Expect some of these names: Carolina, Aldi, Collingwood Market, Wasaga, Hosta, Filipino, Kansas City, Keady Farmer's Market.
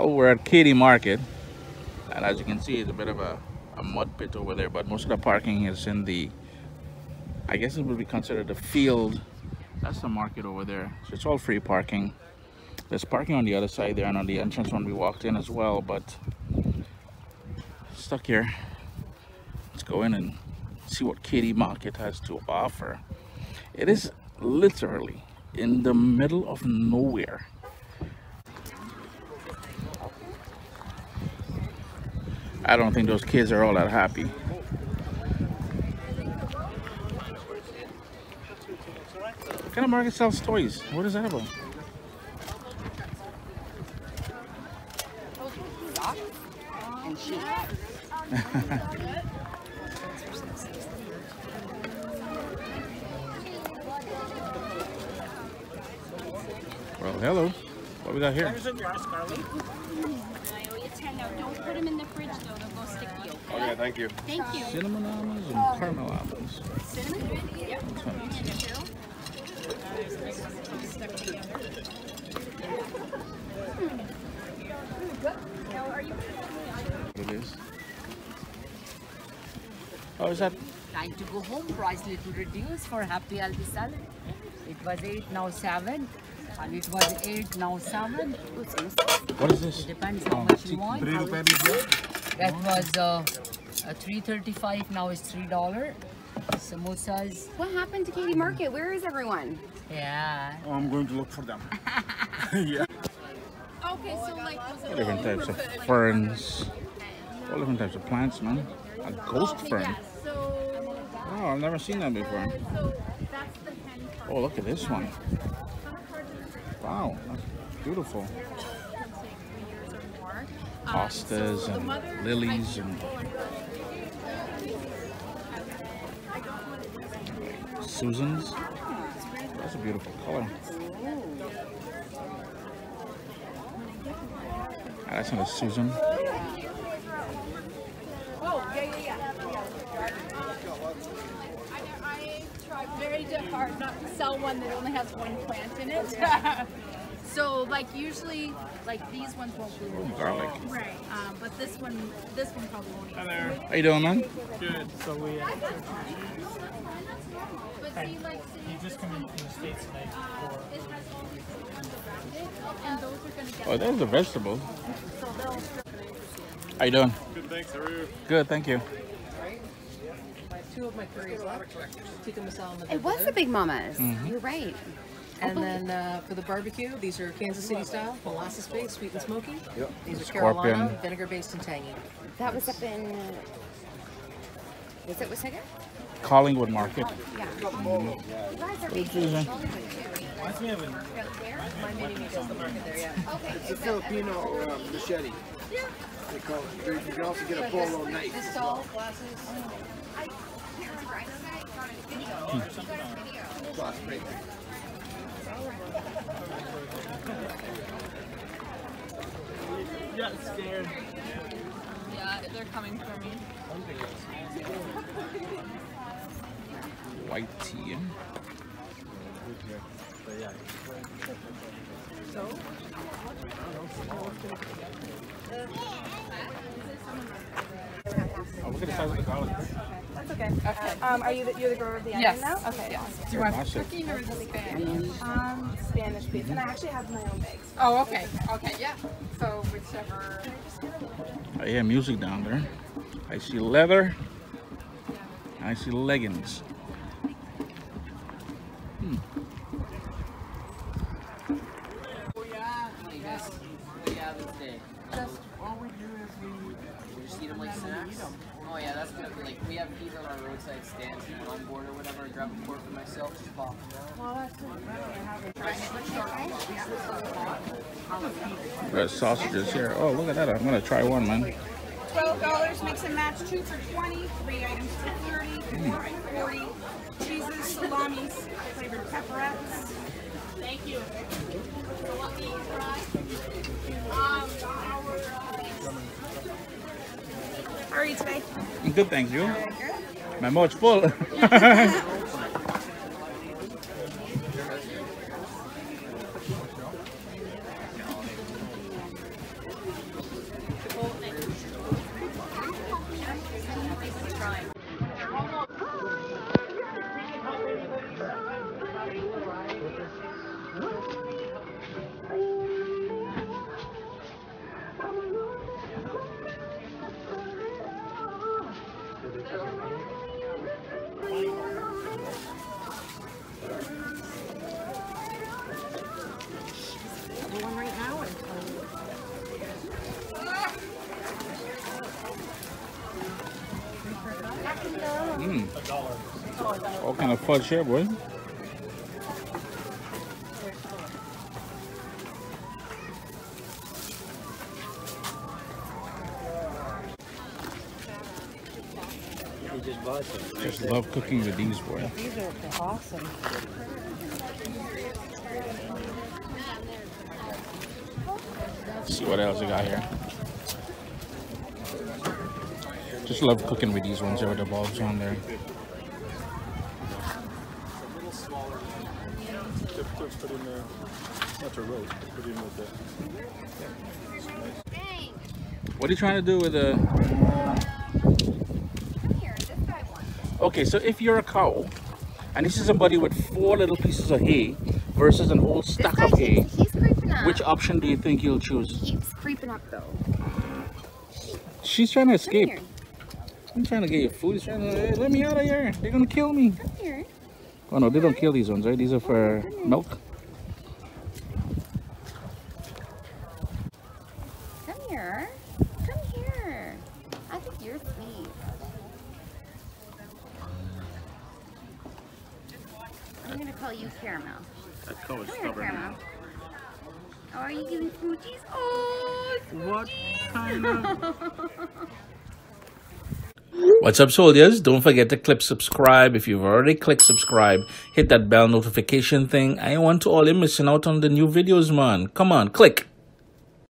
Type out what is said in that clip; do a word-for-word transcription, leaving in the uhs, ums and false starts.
So we're at Keady Market, and as you can see, it's a bit of a, a mud pit over there, but most of the parking is in the, I guess it would be considered the field. That's the market over there, so it's all free parking. There's parking on the other side there and on the entrance when we walked in as well, but stuck here. Let's go in and see what Keady Market has to offer. It is literally in the middle of nowhere. I don't think those kids are all that happy. What kind of market sells toys? What is that about? And sheep. Well, hello. What we got here? Don't put them in the fridge though, they'll go sticky. Okay, okay, thank you. Thank you. Cinnamon almonds and caramel almonds. Cinnamon? Yep. It is. Oh, is that? Time to go home. Price little reduced for happy Aldi salad. It was eight, now seven. And it was eight, now seven. What is this? It depends how oh, much you want. How that was uh, three thirty-five, now it's three dollars. Samosas. What happened to Keady Market? Where is everyone? Yeah. Oh, I'm going to look for them. Yeah. Okay, so like... All different types of ferns. All different types of plants, man. A ghost okay, fern. Yeah, so oh, I've never seen that before. Uh, so that's the hen fern. Oh, look at this one. Wow, that's beautiful. Hostas um, so and lilies and Susans. That's a beautiful color. Oh, that's not a Susan. Oh, yeah, yeah, yeah. I try very hard not to sell one that only has one plant in it. So, like, usually, like, these ones won't be oh, garlic. Right, um, but this one, this one probably won't. Hi there. How you doing, man? Good. So we... Uh, but see, like, say... You just come in from the States tonight. Uh, it has all these ones around it, and those are going to get... Oh, there's the vegetables. So they'll... How you doing? Good, thanks. How are you? Good, thank you. Two of my curries left. It was the Big Mamas. Mm-hmm. You're right. And then uh, for the barbecue, these are Kansas City style, molasses-based, sweet and smoky. Yep. These are Carolina, vinegar-based and tangy. That was up in, was it Wasaga? Collingwood Market. Yeah. Reminds me of an... My mini meat doesn't work in there yet. It's a Filipino uh, machete. Yeah. They call it. You can also get a bolo knife. The salt, glasses. I can't remember. I think I got a video. You got a video. Glass break. Got scared. Yeah, they're coming for me. White tea. So? Oh, look at the size of the garlic. That's okay. Okay. Um, are you the, you're the grower of the onion yes. now? Okay. Yes. Awesome. Do you want cooking or is it Spanish? Um, Spanish, please. And I actually have my own bags. Oh, okay. Okay, yeah. So whichever. I hear music down there. I see leather. And I see leggings. Hmm. Just all we do is we we just eat them like snacks. Oh yeah, that's good. Like we have these on our roadside stands and on board or whatever. I grab a fork for myself, just pop them out. We got sausages here. Oh look at that! I'm gonna try one, man. Twelve dollars mix and match. Two for twenty. Three items for thirty. Four and forty. Cheeses, salamis, flavored pepperettes. Thank you. Um, how are you today? Good, thank you. My mouth's full. All kind of fudge here, boy. Just love cooking with these, boy. These are awesome. Let's see what else I got here. Just love cooking with these ones here with the bulbs on there. Put in there, not a roast, but put in with the... What are you trying to do with the... Okay, so if you're a cow, and this is somebody with four little pieces of hay versus an whole stack of hay, which option do you think you'll choose? He keeps creeping up though. She's trying to escape. I'm trying to get your food. She's trying to, hey, let me out of here. They're going to kill me. Come here. Oh no, they don't kill these ones, right? These are for milk. Come here. Come here. I think you're sweet. I'm going to call you Caramel. That cow is stubborn. Caramel. Oh, are you giving smoochies? Oh, smoochies. What kind of... What's up, soldiers? Don't forget to click subscribe. If you've already clicked subscribe, hit that bell notification thing. I want to all you missing out on the new videos, man. Come on, click.